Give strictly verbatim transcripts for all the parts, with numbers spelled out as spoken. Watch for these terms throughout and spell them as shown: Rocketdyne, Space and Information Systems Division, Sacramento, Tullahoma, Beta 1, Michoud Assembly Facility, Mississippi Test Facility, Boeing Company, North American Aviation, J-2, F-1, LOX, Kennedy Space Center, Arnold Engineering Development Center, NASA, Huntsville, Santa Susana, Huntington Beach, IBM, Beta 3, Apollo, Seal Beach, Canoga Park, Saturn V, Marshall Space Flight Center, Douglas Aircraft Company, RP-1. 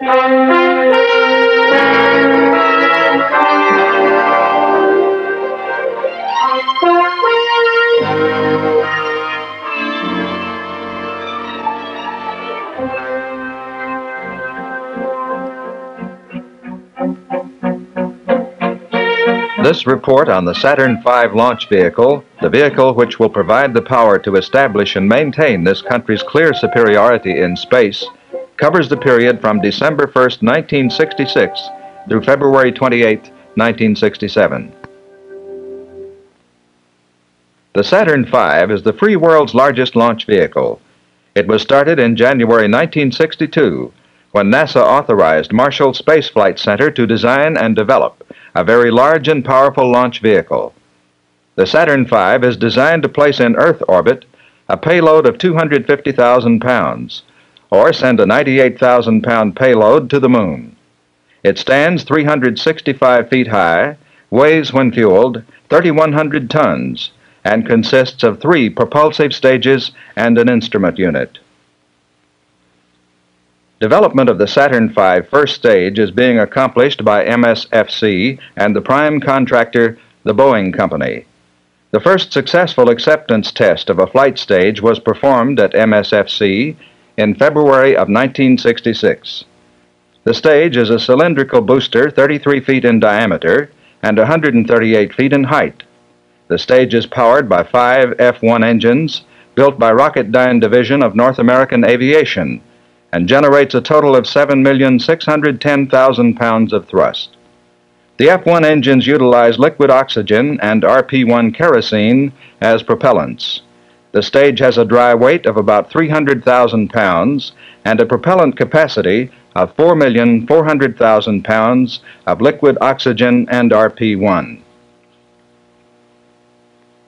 This report on the Saturn five launch vehicle, the vehicle which will provide the power to establish and maintain this country's clear superiority in space, covers the period from December first, nineteen sixty-six through February twenty-eighth, nineteen sixty-seven. The Saturn five is the free world's largest launch vehicle. It was started in January nineteen sixty-two when NASA authorized Marshall Space Flight Center to design and develop a very large and powerful launch vehicle. The Saturn five is designed to place in Earth orbit a payload of two hundred fifty thousand pounds, or send a ninety-eight thousand pound payload to the moon. It stands three hundred sixty-five feet high, weighs when fueled three thousand one hundred tons, and consists of three propulsive stages and an instrument unit. Development of the Saturn five first stage is being accomplished by M S F C and the prime contractor, the Boeing Company. The first successful acceptance test of a flight stage was performed at M S F C in February of nineteen sixty-six. The stage is a cylindrical booster thirty-three feet in diameter and one hundred thirty-eight feet in height. The stage is powered by five F one engines built by Rocketdyne Division of North American Aviation, and generates a total of seven million six hundred ten thousand pounds of thrust. The F one engines utilize liquid oxygen and R P one kerosene as propellants. The stage has a dry weight of about three hundred thousand pounds and a propellant capacity of four million four hundred thousand pounds of liquid oxygen and R P one.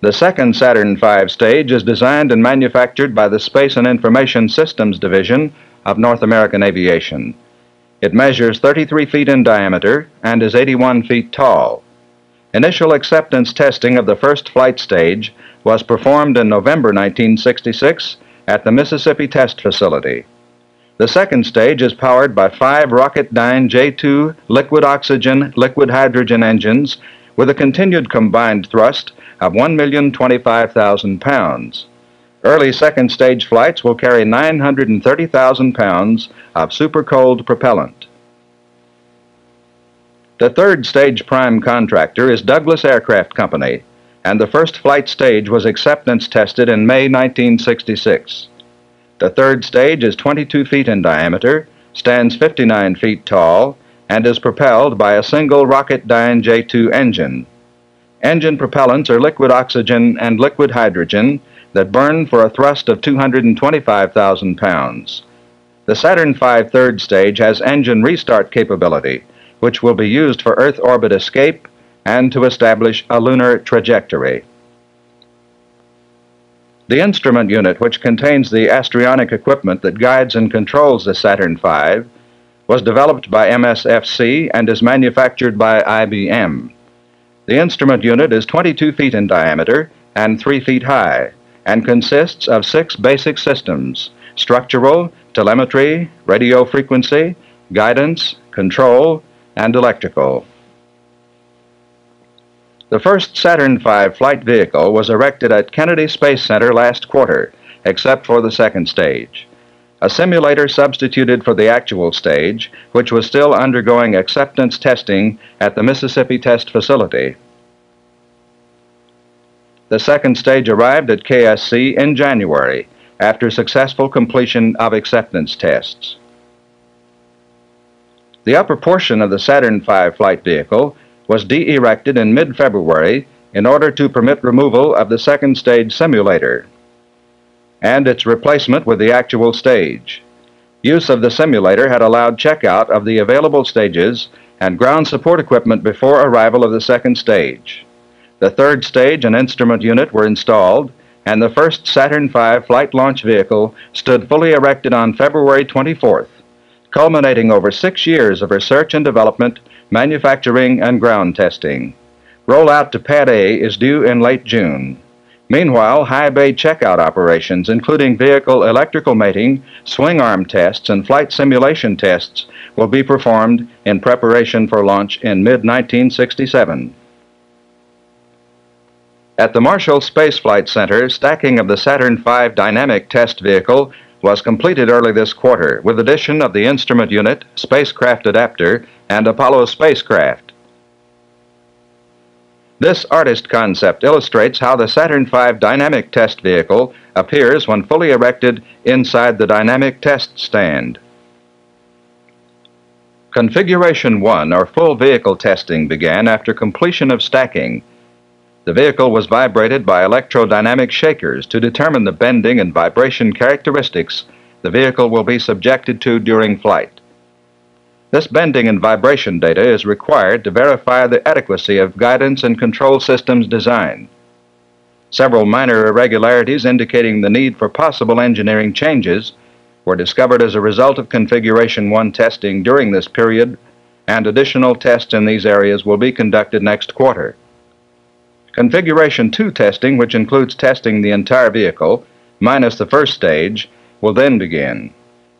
The second Saturn five stage is designed and manufactured by the Space and Information Systems Division of North American Aviation. It measures thirty-three feet in diameter and is eighty-one feet tall. Initial acceptance testing of the first flight stage was performed in November nineteen sixty-six at the Mississippi Test Facility. The second stage is powered by five Rocketdyne J two liquid oxygen, liquid hydrogen engines with a continued combined thrust of one million twenty-five thousand pounds. Early second stage flights will carry nine hundred thirty thousand pounds of supercooled propellant. The third stage prime contractor is Douglas Aircraft Company, and the first flight stage was acceptance tested in May nineteen sixty-six. The third stage is twenty-two feet in diameter, stands fifty-nine feet tall, and is propelled by a single Rocketdyne J two engine. Engine propellants are liquid oxygen and liquid hydrogen that burn for a thrust of two hundred twenty-five thousand pounds. The Saturn five third stage has engine restart capability, which will be used for Earth orbit escape and to establish a lunar trajectory. The instrument unit, which contains the astronic equipment that guides and controls the Saturn five, was developed by M S F C and is manufactured by I B M. The instrument unit is twenty-two feet in diameter and three feet high, and consists of six basic systems: structural, telemetry, radio frequency, guidance, control, and electrical. The first Saturn five flight vehicle was erected at Kennedy Space Center last quarter, except for the second stage. A simulator substituted for the actual stage, which was still undergoing acceptance testing at the Mississippi Test Facility. The second stage arrived at K S C in January after successful completion of acceptance tests. The upper portion of the Saturn five flight vehicle was de-erected in mid-February in order to permit removal of the second stage simulator and its replacement with the actual stage. Use of the simulator had allowed checkout of the available stages and ground support equipment before arrival of the second stage. The third stage and instrument unit were installed, and the first Saturn five flight launch vehicle stood fully erected on February twenty-fourth, culminating over six years of research and development, manufacturing, and ground testing. Rollout to Pad A is due in late June. Meanwhile, high bay checkout operations, including vehicle electrical mating, swing arm tests, and flight simulation tests, will be performed in preparation for launch in mid nineteen sixty-seven. At the Marshall Space Flight Center, stacking of the Saturn five dynamic test vehicle was completed early this quarter with addition of the instrument unit, spacecraft adapter, and Apollo spacecraft. This artist concept illustrates how the Saturn five dynamic test vehicle appears when fully erected inside the dynamic test stand. Configuration one, or full vehicle testing, began after completion of stacking. The vehicle was vibrated by electrodynamic shakers to determine the bending and vibration characteristics the vehicle will be subjected to during flight. This bending and vibration data is required to verify the adequacy of guidance and control systems design. Several minor irregularities indicating the need for possible engineering changes were discovered as a result of Configuration one testing during this period, and additional tests in these areas will be conducted next quarter. Configuration two testing, which includes testing the entire vehicle, minus the first stage, will then begin.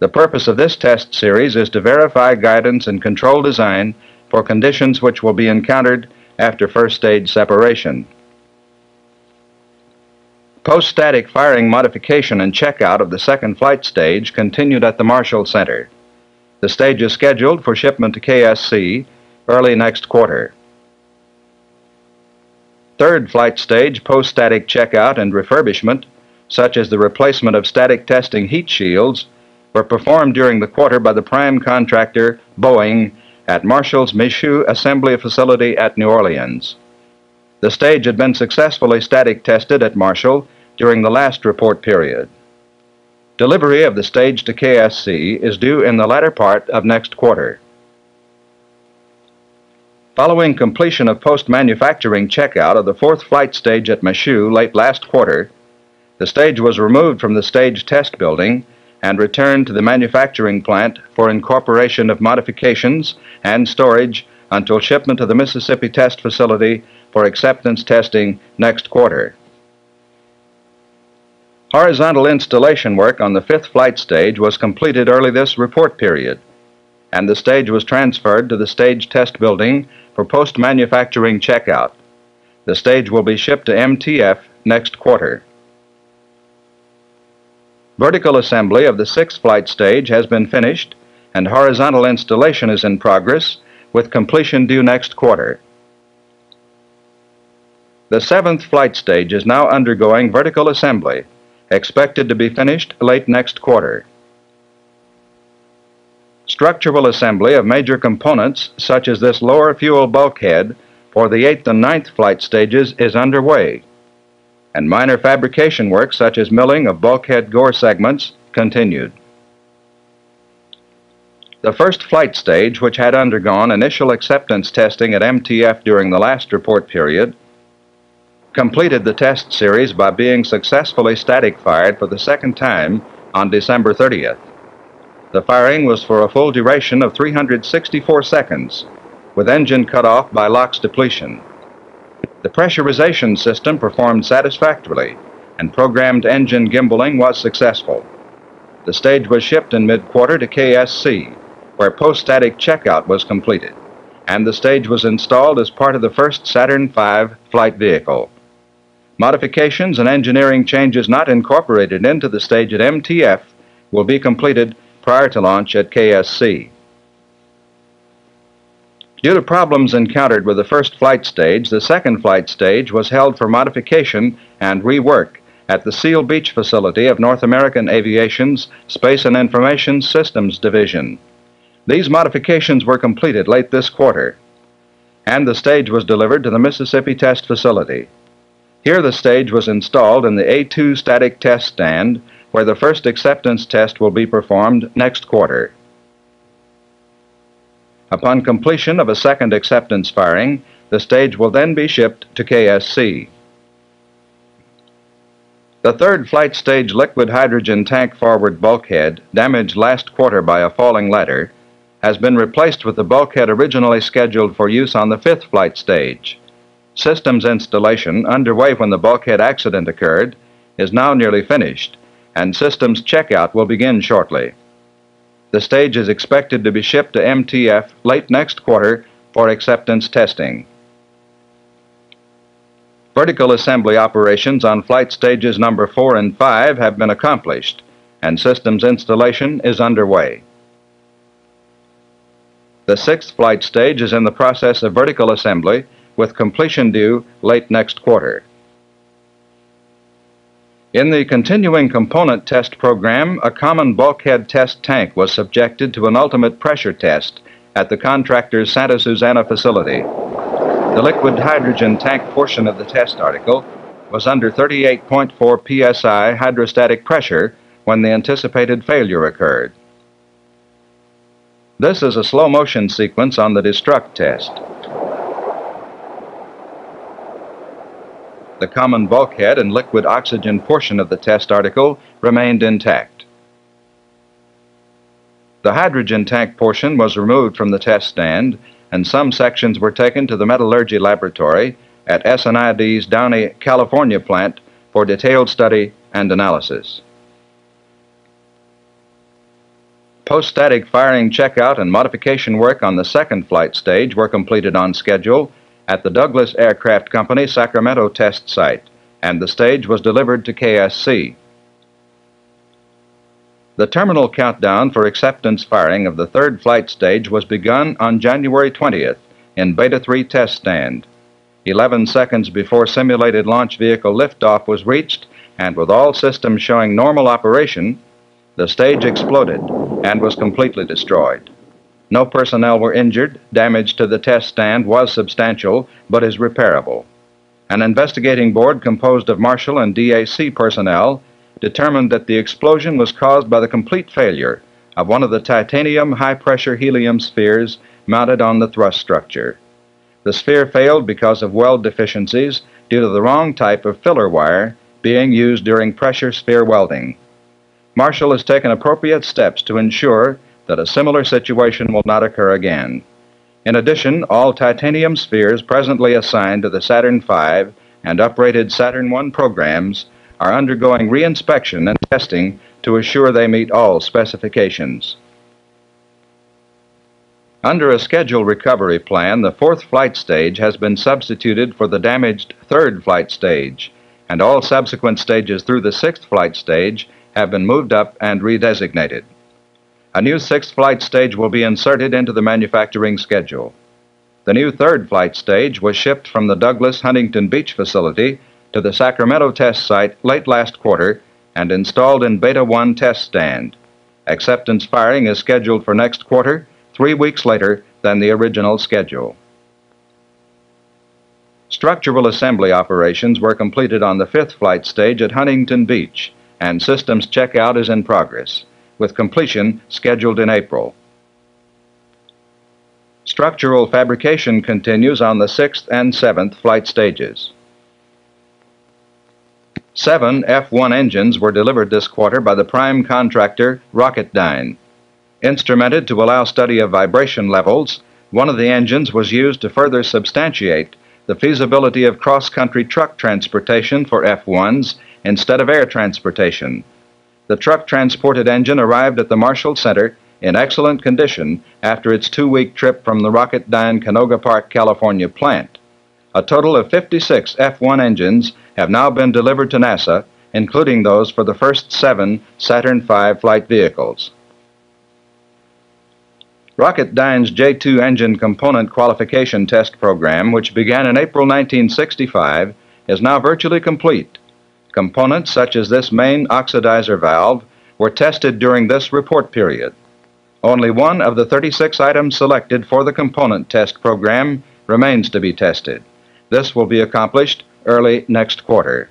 The purpose of this test series is to verify guidance and control design for conditions which will be encountered after first stage separation. Post-static firing modification and checkout of the second flight stage continued at the Marshall Center. The stage is scheduled for shipment to K S C early next quarter. Third flight stage post-static checkout and refurbishment, such as the replacement of static testing heat shields, were performed during the quarter by the prime contractor, Boeing, at Marshall's Michoud Assembly Facility at New Orleans. The stage had been successfully static tested at Marshall during the last report period. Delivery of the stage to K S C is due in the latter part of next quarter. Following completion of post-manufacturing checkout of the fourth flight stage at Michoud late last quarter, the stage was removed from the stage test building and returned to the manufacturing plant for incorporation of modifications and storage until shipment to the Mississippi Test Facility for acceptance testing next quarter. Horizontal installation work on the fifth flight stage was completed early this report period, and the stage was transferred to the stage test building for post-manufacturing checkout. The stage will be shipped to M T F next quarter. Vertical assembly of the sixth flight stage has been finished, and horizontal installation is in progress, with completion due next quarter. The seventh flight stage is now undergoing vertical assembly, expected to be finished late next quarter. Structural assembly of major components, such as this lower fuel bulkhead, for the eighth and ninth flight stages is underway, and minor fabrication work, such as milling of bulkhead gore segments, continued. The first flight stage, which had undergone initial acceptance testing at M T F during the last report period, completed the test series by being successfully static fired for the second time on December thirtieth. The firing was for a full duration of three hundred sixty-four seconds, with engine cut off by LOX depletion. The pressurization system performed satisfactorily, and programmed engine gimbaling was successful. The stage was shipped in mid-quarter to K S C, where post-static checkout was completed, and the stage was installed as part of the first Saturn five flight vehicle. Modifications and engineering changes not incorporated into the stage at M T F will be completed prior to launch at K S C. Due to problems encountered with the first flight stage, the second flight stage was held for modification and rework at the Seal Beach facility of North American Aviation's Space and Information Systems Division. These modifications were completed late this quarter, and the stage was delivered to the Mississippi Test Facility. Here the stage was installed in the A two static test stand, where the first acceptance test will be performed next quarter. Upon completion of a second acceptance firing, the stage will then be shipped to K S C. The third flight stage liquid hydrogen tank forward bulkhead, damaged last quarter by a falling ladder, has been replaced with the bulkhead originally scheduled for use on the fifth flight stage. Systems installation, underway when the bulkhead accident occurred, is now nearly finished, and systems checkout will begin shortly. The stage is expected to be shipped to M T F late next quarter for acceptance testing. Vertical assembly operations on flight stages number four and five have been accomplished, and systems installation is underway. The sixth flight stage is in the process of vertical assembly, with completion due late next quarter. In the continuing component test program, a common bulkhead test tank was subjected to an ultimate pressure test at the contractor's Santa Susana facility. The liquid hydrogen tank portion of the test article was under thirty-eight point four P S I hydrostatic pressure when the anticipated failure occurred. This is a slow motion sequence on the destruct test. The common bulkhead and liquid oxygen portion of the test article remained intact. The hydrogen tank portion was removed from the test stand, and some sections were taken to the metallurgy laboratory at S N I D's Downey, California plant for detailed study and analysis. Post-static firing checkout and modification work on the second flight stage were completed on schedule at the Douglas Aircraft Company Sacramento test site, and the stage was delivered to K S C. The terminal countdown for acceptance firing of the third flight stage was begun on January twentieth in Beta three test stand. Eleven seconds before simulated launch vehicle liftoff was reached, and with all systems showing normal operation, the stage exploded and was completely destroyed. No personnel were injured. Damage to the test stand was substantial, but is repairable. An investigating board composed of Marshall and D A C personnel determined that the explosion was caused by the complete failure of one of the titanium high-pressure helium spheres mounted on the thrust structure. The sphere failed because of weld deficiencies due to the wrong type of filler wire being used during pressure sphere welding. Marshall has taken appropriate steps to ensure that a similar situation will not occur again. In addition, all titanium spheres presently assigned to the Saturn five and uprated Saturn one programs are undergoing reinspection and testing to assure they meet all specifications. Under a scheduled recovery plan, the fourth flight stage has been substituted for the damaged third flight stage, and all subsequent stages through the sixth flight stage have been moved up and redesignated. A new sixth flight stage will be inserted into the manufacturing schedule. The new third flight stage was shipped from the Douglas Huntington Beach facility to the Sacramento test site late last quarter and installed in Beta one test stand. Acceptance firing is scheduled for next quarter, three weeks later than the original schedule. Structural assembly operations were completed on the fifth flight stage at Huntington Beach, and systems checkout is in progress, with completion scheduled in April. Structural fabrication continues on the sixth and seventh flight stages. Seven F one engines were delivered this quarter by the prime contractor, Rocketdyne. Instrumented to allow study of vibration levels, one of the engines was used to further substantiate the feasibility of cross-country truck transportation for F ones instead of air transportation. The truck-transported engine arrived at the Marshall Center in excellent condition after its two-week trip from the Rocketdyne Canoga Park, California plant. A total of fifty-six F one engines have now been delivered to NASA, including those for the first seven Saturn five flight vehicles. Rocketdyne's J two engine component qualification test program, which began in April nineteen sixty-five, is now virtually complete. Components such as this main oxidizer valve were tested during this report period. Only one of the thirty-six items selected for the component test program remains to be tested. This will be accomplished early next quarter.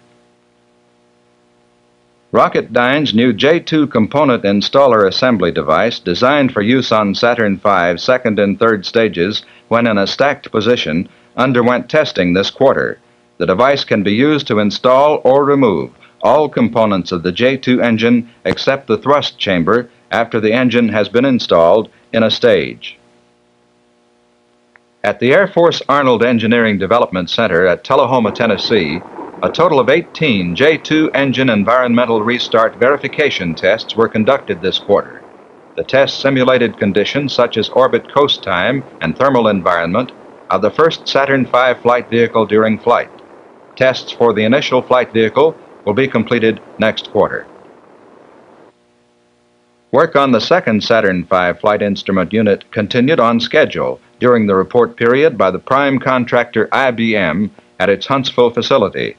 Rocketdyne's new J two component installer assembly device, designed for use on Saturn five second and third stages when in a stacked position, underwent testing this quarter. The device can be used to install or remove all components of the J two engine except the thrust chamber after the engine has been installed in a stage. At the Air Force Arnold Engineering Development Center at Tullahoma, Tennessee, a total of eighteen J two engine environmental restart verification tests were conducted this quarter. The tests simulated conditions such as orbit coast time and thermal environment of the first Saturn five flight vehicle during flight. Tests for the initial flight vehicle will be completed next quarter. Work on the second Saturn five flight instrument unit continued on schedule during the report period by the prime contractor I B M at its Huntsville facility.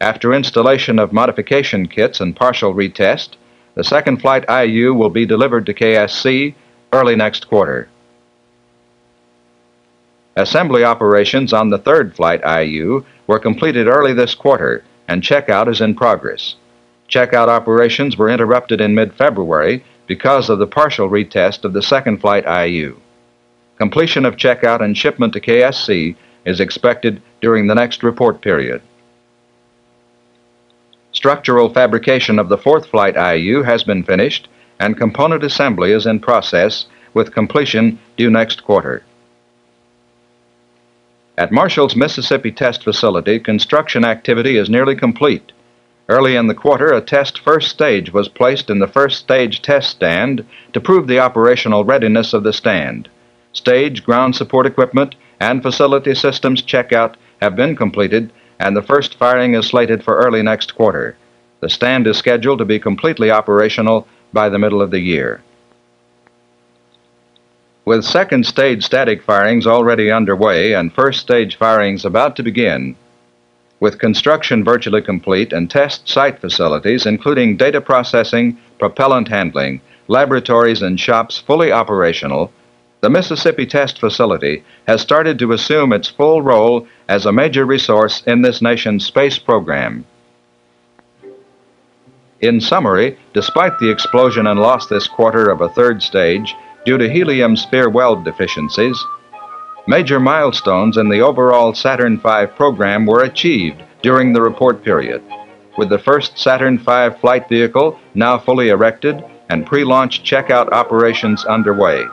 After installation of modification kits and partial retest, the second flight I U will be delivered to K S C early next quarter. Assembly operations on the third flight I U were completed early this quarter, and checkout is in progress. Checkout operations were interrupted in mid-February because of the partial retest of the second flight I U. Completion of checkout and shipment to K S C is expected during the next report period. Structural fabrication of the fourth flight I U has been finished, and component assembly is in process with completion due next quarter. At Marshall's Mississippi Test Facility, construction activity is nearly complete. Early in the quarter, a test first stage was placed in the first stage test stand to prove the operational readiness of the stand. Stage, ground support equipment, and facility systems checkout have been completed, and the first firing is slated for early next quarter. The stand is scheduled to be completely operational by the middle of the year. With second stage static firings already underway and first stage firings about to begin, with construction virtually complete and test site facilities including data processing, propellant handling, laboratories and shops fully operational, the Mississippi Test Facility has started to assume its full role as a major resource in this nation's space program. In summary, despite the explosion and loss this quarter of a third stage due to helium sphere weld deficiencies, major milestones in the overall Saturn five program were achieved during the report period, with the first Saturn five flight vehicle now fully erected and pre-launch checkout operations underway.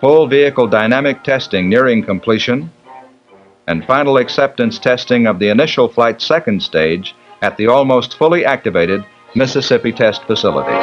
Full vehicle dynamic testing nearing completion, and final acceptance testing of the initial flight's second stage at the almost fully activated Mississippi Test Facility.